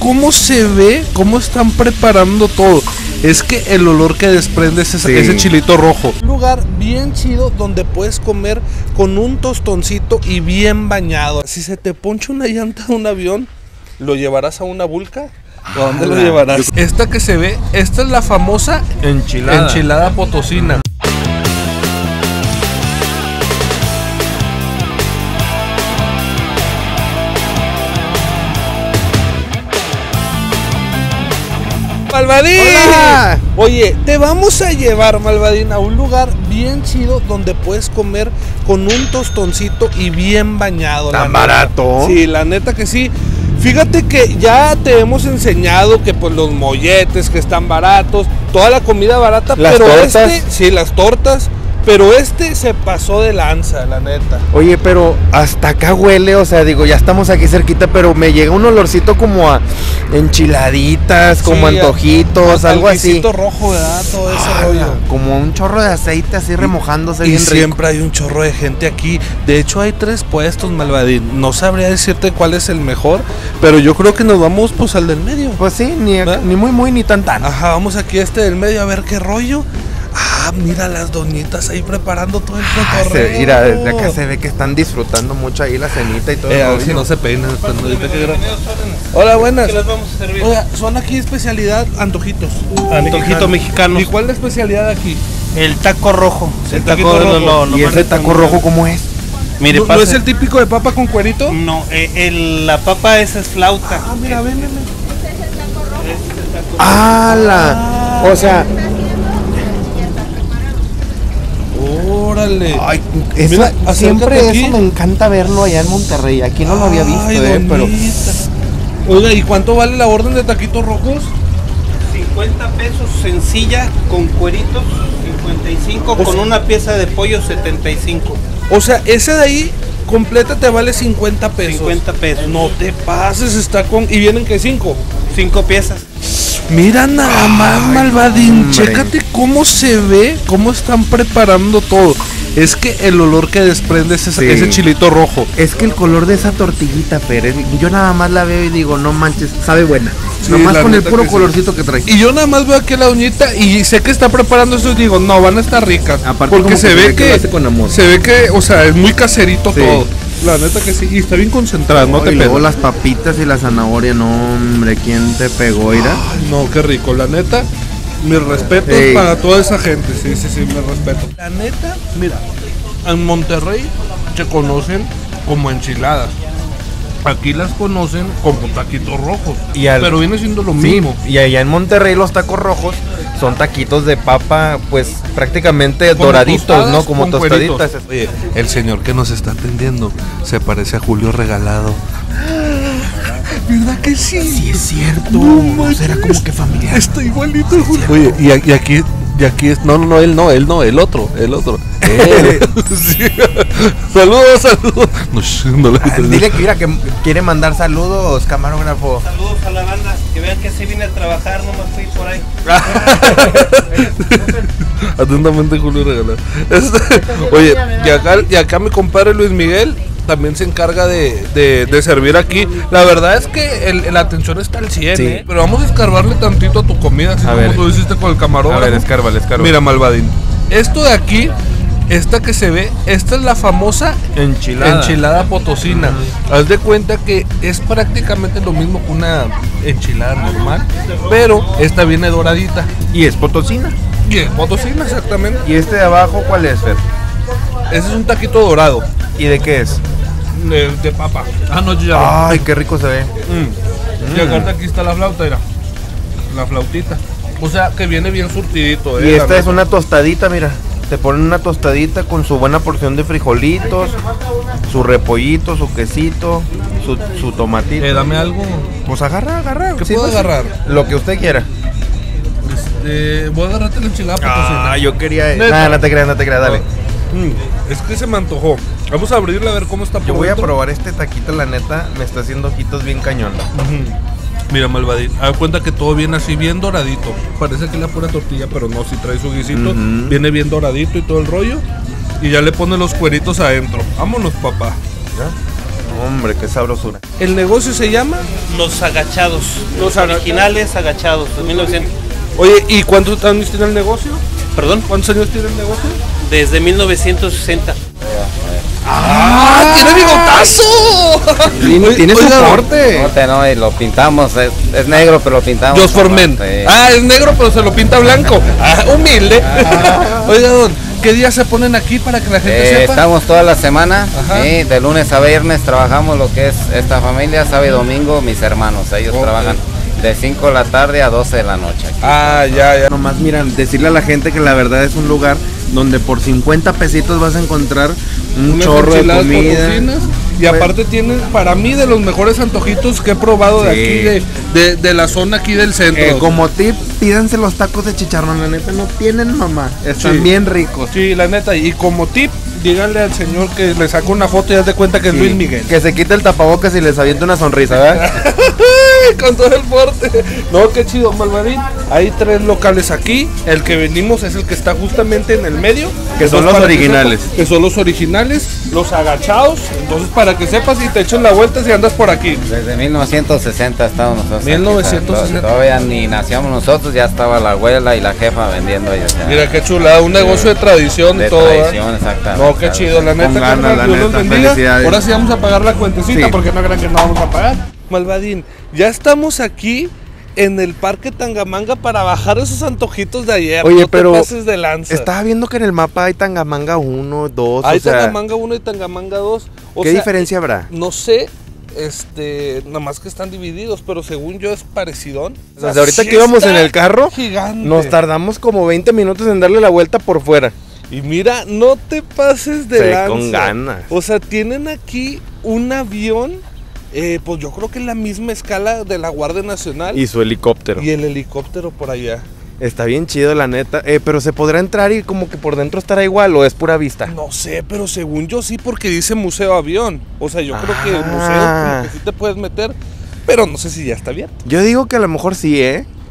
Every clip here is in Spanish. cómo se ve, cómo están preparando todo. Es que el olor que desprende es ese chilito rojo. Un lugar bien chido donde puedes comer con un tostoncito y bien bañado. Si se te poncha una llanta de un avión, ¿lo llevarás a una vulca? ¿O dónde lo llevarás? Esta que se ve, esta es la famosa enchilada potosina. ¡Malvadín! ¡Hola! Oye, te vamos a llevar, Malvadín, a un lugar bien chido donde puedes comer con un tostoncito y bien bañado. ¿Tan barato? Sí, la neta que sí. Fíjate que ya te hemos enseñado que pues los molletes que están baratos, toda la comida barata, ¿las pero tortas? Sí, las tortas. Pero se pasó de lanza, la neta. Oye, pero hasta acá huele, o sea, digo, ya estamos aquí cerquita, pero me llega un olorcito como a enchiladitas, como antojitos, algo así. Un rojo, ¿verdad? Todo ese rollo. Como un chorro de aceite así remojándose bien rico. Y siempre hay un chorro de gente aquí. De hecho, hay 3 puestos, Malvadín. No sabría decirte cuál es el mejor, pero yo creo que nos vamos pues al del medio. Pues sí, ni muy muy ni tan tan. Ajá, vamos aquí a del medio a ver qué rollo. Ah, mira las doñitas ahí preparando todo el cotorreo. Mira, desde acá se ve que están disfrutando mucho ahí la cenita y todo. A ver si no se peinan. Hola, buenas. ¿Qué les vamos a servir? Oiga, son aquí especialidad antojitos. Antojitos mexicanos. ¿Y cuál es la especialidad aquí? El taco rojo. El taco rojo. ¿Y ese taco rojo cómo es? Mire, ¿no es el típico de papa con cuerito? No, la papa esa es flauta. Ah, mira, ven. Este es el taco rojo. ¡Hala! O sea... órale. Ay, mira, siempre eso me encanta verlo allá en Monterrey. Aquí no lo había visto, pero. Oiga, ¿y cuánto vale la orden de taquitos rojos? 50 pesos sencilla con cueritos, 55 con una pieza de pollo, 75. O sea, ese de ahí completa te vale 50 pesos. 50 pesos. No te pases, está con y vienen que 5 piezas. Mira nada más, Malvadín, hombre. Chécate cómo se ve, cómo están preparando todo. Es que el olor que desprende es ese chilito rojo. Es que el color de esa tortillita, Fer, yo nada más la veo y digo, no manches, sabe buena. Sí, nomás con el puro colorcito que trae. Y yo nada más veo aquí a la doñita y sé que está preparando eso y digo, no, van a estar ricas. Aparte, porque se ve que con amor. Se ve que, o sea, es muy caserito todo. La neta que sí, y está bien concentrada, no te pegó las papitas y la zanahoria, no hombre, ¿quién te pegó, Ira? Ay, no, qué rico, la neta, mis respetos para toda esa gente, sí, mis respetos. La neta, mira, en Monterrey se conocen como enchiladas, aquí las conocen como taquitos rojos, pero viene siendo lo mismo. Y allá en Monterrey los tacos rojos son taquitos de papa, pues prácticamente como doraditos, tostadas, ¿no? Como tostaditas. Oye, el señor que nos está atendiendo se parece a Julio Regalado. ¿Verdad que sí? Sí, es cierto. No, será como que familiar. Está igualito. Oye, y aquí es... No, él no, el otro. Sí. Saludos. Dile que mira, que quiere mandar saludos, camarógrafo. Saludos a la banda, que vean que sí vine a trabajar, no me fui por ahí. Atentamente, Julio Regalado. Oye, y acá mi compadre Luis Miguel también se encarga de servir aquí. La verdad es que la atención está al 100, pero vamos a escarbarle tantito a tu comida, así como tú hiciste con el camarógrafo. A ver, escárvale. Mira, Malvadín, esto de aquí, esta que se ve, esta es la famosa enchilada potosina. Haz de cuenta que es prácticamente lo mismo que una enchilada normal, pero esta viene doradita. Y es potosina. Exactamente. ¿Y este de abajo cuál es, Fer? Ese es un taquito dorado. ¿Y de qué es? De papa. Ah, no, yo ya ay, qué rico se ve. Y acá aquí está la flauta, mira. La flautita. O sea, que viene bien surtidito. Y esta es una tostadita, mira. Te ponen una tostadita con su buena porción de frijolitos, su repollito, su quesito, su tomatito. Dame algo. Pues agarra. ¿Qué puedo agarrar? Lo que usted quiera. Voy a agarrarte la enchilada. Yo quería... Nada, no te creas, dale. Es que se me antojó. Vamos a abrirla a ver cómo está. Yo voy a probar este taquito, la neta, me está haciendo ojitos bien cañón. Mira, Malvadín, haz cuenta que todo viene así bien doradito. Parece que es la pura tortilla, pero no, si trae su guisito. Viene bien doradito y todo el rollo. Y ya le pone los cueritos adentro. Vámonos, papá. ¿Ya? Hombre, qué sabrosura. El negocio se llama Los Agachados. Los originales Agachados, 1900. Oye, ¿y cuántos años tiene el negocio? ¿Perdón? ¿Cuántos años tiene el negocio? Desde 1960. ¡Ah! ¡Tiene bigotazo! ¡Tiene su corte! No, y lo pintamos, es negro, pero lo pintamos. Yo formen. Sí. Ah, es negro, pero se lo pinta blanco. Ah, humilde. Ah. Oiga, don, ¿qué días se ponen aquí para que la gente sepa? Estamos toda la semana, ¿sí? De lunes a viernes trabajamos lo que es esta familia, sábado y domingo, mis hermanos, ellos trabajan. De 5 de la tarde a 12 de la noche. Aquí. Ah, ya. Nomás, mira, decirle a la gente que la verdad es un lugar donde por 50 pesitos vas a encontrar unas chorro de comida. Y aparte tienen, para mí, de los mejores antojitos que he probado de aquí, de la zona aquí del centro. Como tip, pídanse los tacos de chicharrón, la neta, no tienen mamá. Están bien ricos. Sí, la neta, y como tip, díganle al señor que le saca una foto y haz de cuenta que es Luis Miguel. Que se quite el tapabocas y les aviente una sonrisa, ¿verdad? Con todo el porte. No, qué chido, Malvadín. Hay 3 locales aquí. El que vendimos es el que está justamente en el medio. Que son los originales. Que son los originales, los agachados. Entonces, para que sepas y te echen la vuelta si andas por aquí. Desde 1960 estamos nosotros. 1960. Aquí, todavía ni nacíamos nosotros, ya estaba la abuela y la jefa vendiendo ellos. Mira qué chulada, un negocio de tradición y todo. Tradición, exactamente. No, qué chido, la neta. Gana, la neta, felicidades. Ahora sí vamos a pagar la cuentecita porque no crean que no vamos a pagar. Malvadín, ya estamos aquí en el Parque Tangamanga para bajar esos antojitos de ayer. Oye, no pero te pases de lanza. Estaba viendo que en el mapa hay Tangamanga 1, 2. Hay Tangamanga 1 y Tangamanga 2. ¿Qué diferencia habrá? No sé, nada más que están divididos, pero según yo es parecidón. O sea, ahorita que íbamos en el carro, gigante. Nos tardamos como 20 minutos en darle la vuelta por fuera. Y mira, no te pases de lanza. Con ganas. O sea, tienen aquí un avión. Pues yo creo que es la misma escala de la Guardia Nacional. Y su helicóptero. Y el helicóptero por allá. Está bien chido, la neta. Pero ¿se podrá entrar y como que por dentro estará igual o es pura vista? No sé, pero según yo sí, porque dice museo avión. O sea, yo creo que el museo como que sí te puedes meter, pero no sé si ya está abierto. Yo digo que a lo mejor sí,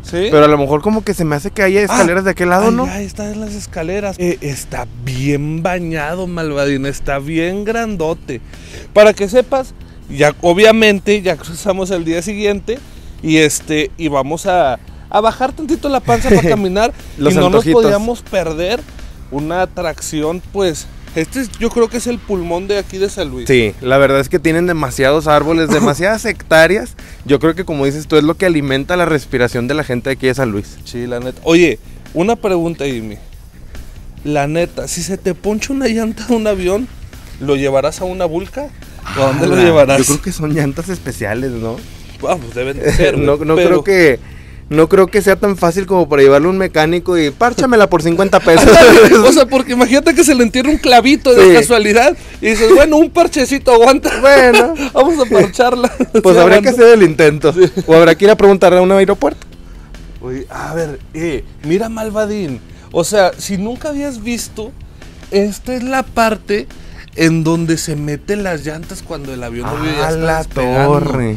¿sí? Pero a lo mejor como que se me hace que haya escaleras de aquel lado, ¿no? Ahí están las escaleras. Está bien bañado, Malvadín. Está bien grandote. Para que sepas... Ya, obviamente, ya cruzamos el día siguiente y y vamos a bajar tantito la panza para caminar. Los y no antojitos. Nos podíamos perder una atracción, pues. Yo creo que es el pulmón de aquí de San Luis. Sí, la verdad es que tienen demasiados árboles, demasiadas hectáreas. Yo creo que, como dices tú, es lo que alimenta la respiración de la gente de aquí de San Luis. Sí, la neta. Oye, una pregunta, Jimmy. La neta, si se te poncha una llanta de un avión, ¿lo llevarás a una vulca? ¿A dónde lo llevarás? Yo creo que son llantas especiales, ¿no? Ah, pues deben de ser. Creo que, no creo que sea tan fácil como para llevarle a un mecánico y párchamela por 50 pesos. O sea, porque imagínate que se le entierre un clavito de casualidad y dices, bueno, un parchecito aguanta. Bueno, vamos a parcharla. Pues habrá que hacer el intento. Sí. O habrá que ir a preguntarle a un aeropuerto. Oye, a ver, mira, Malvadín. O sea, si nunca habías visto, esta es la parte en donde se meten las llantas cuando el avión ya está despegando. Torre.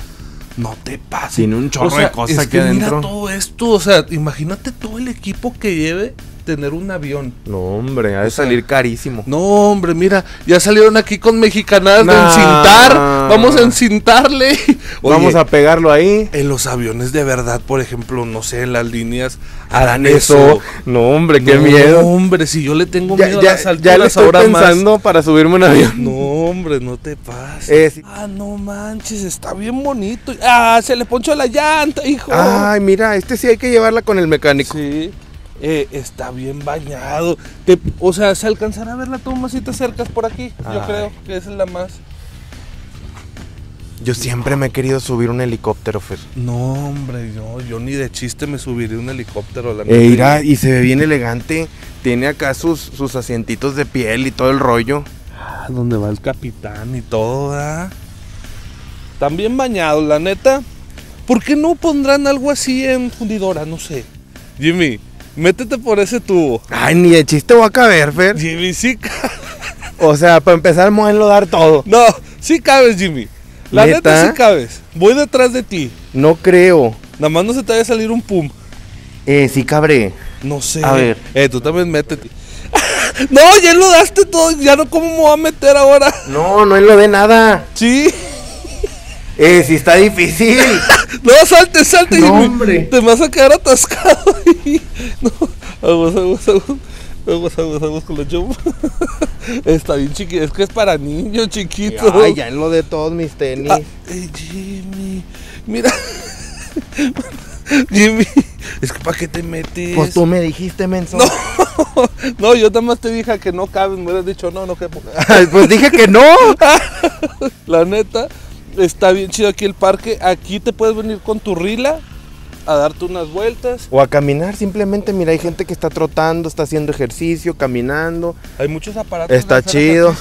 No te pases. Tiene un chorro de cosas aquí adentro. Mira todo esto, o sea, imagínate todo el equipo que lleve tener un avión. No, hombre, ha de salir carísimo. No, hombre, mira, ya salieron aquí con mexicanadas de encintar. Vamos a encintarle. Oye, vamos a pegarlo ahí. En los aviones de verdad, por ejemplo, no sé, en las líneas harán eso. No, hombre, qué miedo. No, hombre, si yo le tengo miedo a las alturas. Ya le estoy pensando para subirme un avión. No, hombre, no te pases. No manches, está bien bonito. Se le ponchó la llanta, hijo. Ay, mira, sí hay que llevarla con el mecánico. Sí. Está bien bañado. O sea, se alcanzará a ver la toma si te acercas por aquí. Yo creo que esa es la más. Yo siempre me he querido subir un helicóptero, Fer. No, hombre, yo ni de chiste me subiré un helicóptero. Y se ve bien elegante. Tiene acá sus asientitos de piel y todo el rollo. Donde va el capitán y todo, Están bien bañados, la neta. ¿Por qué no pondrán algo así en fundidora? No sé. Jimmy, métete por ese tubo. Ay, ni de chiste voy a caber, Fer. Jimmy, sí. O sea, para empezar, me voy a enlodar todo. No, sí cabes, Jimmy. La neta, sí cabes. Voy detrás de ti. No creo. Nada más no se te vaya a salir un pum. Sí cabré. No sé. A ver. Tú también métete. No, ya enlodaste todo. Ya no, ¿cómo me voy a meter ahora? No enlodé nada. Sí. Sí está difícil. No, salte, no, Jimmy. Hombre. Te vas a quedar atascado ahí. No, aguas con la chompa. Está bien chiquito, es que es para niños chiquitos. Ay, ya en lo de todos mis tenis. Jimmy, mira. Jimmy, es que ¿para qué te metes? Pues tú me dijiste, menso. No, yo nada más te dije que no cabes, me hubieras dicho no quepo. Pues dije que no. La neta, está bien chido aquí el parque. Aquí te puedes venir con tu rila a darte unas vueltas. O a caminar simplemente, mira, hay gente que está trotando, está haciendo ejercicio, caminando. Hay muchos aparatos. Está chido.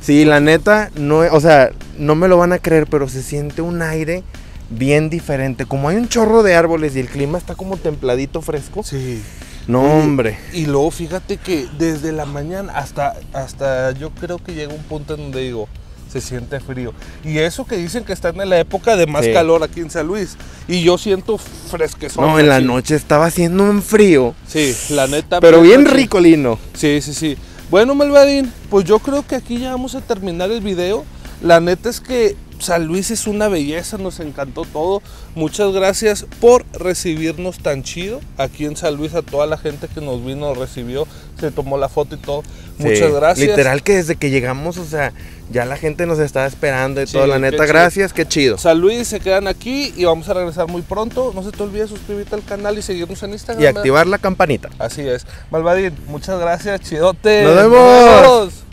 Sí, la neta, no, o sea, no me lo van a creer, pero se siente un aire bien diferente. Como hay un chorro de árboles y el clima está como templadito, fresco. Sí. No, hombre. Y luego fíjate que desde la mañana hasta yo creo que llega un punto en donde digo, se siente frío. Y eso que dicen que están en la época de más calor aquí en San Luis. Y yo siento fresquezón. No, en la noche estaba haciendo un frío. Sí, la neta. Pero bien rico, Lino. Sí. Bueno, Malvadín, pues yo creo que aquí ya vamos a terminar el video. La neta es que San Luis es una belleza, nos encantó todo. Muchas gracias por recibirnos tan chido aquí en San Luis, a toda la gente que nos vino, recibió, se tomó la foto y todo. Muchas gracias. Literal que desde que llegamos, o sea, ya la gente nos estaba esperando y todo, la neta, gracias, qué chido. San Luis, se quedan aquí y vamos a regresar muy pronto. No se te olvide suscribirte al canal y seguirnos en Instagram. Y activar la campanita. Así es. Malvadín, muchas gracias, chidote. ¡Nos vemos!